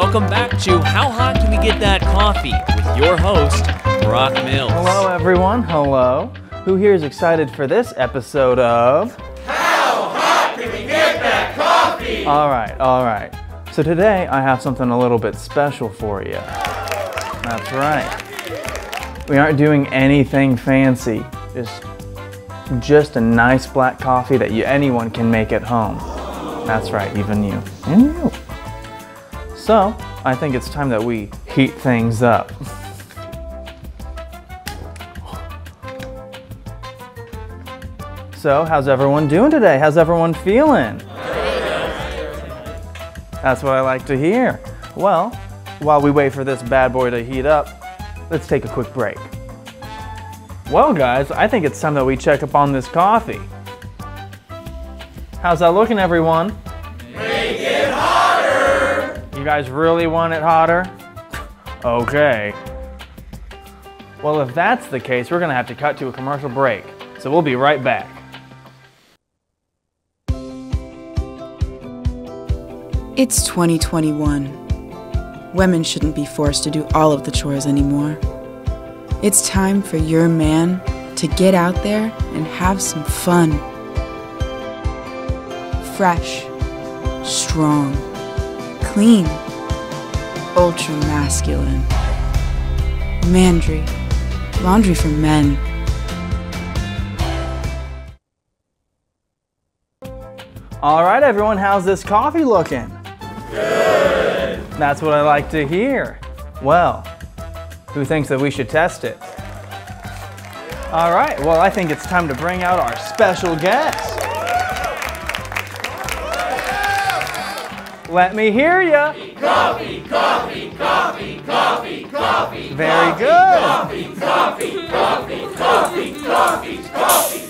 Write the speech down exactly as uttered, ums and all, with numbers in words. Welcome back to How Hot Can We Get That Coffee with your host, Brock Mills. Hello everyone, hello. Who here is excited for this episode of How Hot Can We Get That Coffee? All right, all right. So today I have something a little bit special for you. That's right. We aren't doing anything fancy. Just, just a nice black coffee that you, anyone can make at home. That's right, even you. And you. So, I think it's time that we heat things up. So, how's everyone doing today? How's everyone feeling? That's what I like to hear. Well, while we wait for this bad boy to heat up, let's take a quick break. Well guys, I think it's time that we check up on this coffee. How's that looking, everyone? Make it hotter! You guys really want it hotter? Okay. Well, if that's the case, we're gonna have to cut to a commercial break. So we'll be right back. It's twenty twenty-one. Women shouldn't be forced to do all of the chores anymore. It's time for your man to get out there and have some fun. Fresh, strong, clean, ultra masculine. Mandry, laundry for men. All right, everyone, how's this coffee looking? Good. That's what I like to hear. Well, who thinks that we should test it? All right, well, I think it's time to bring out our special guest. Let me hear ya. Coffee, coffee, coffee, coffee, coffee. Very good. Coffee, coffee, coffee, coffee, coffee, coffee.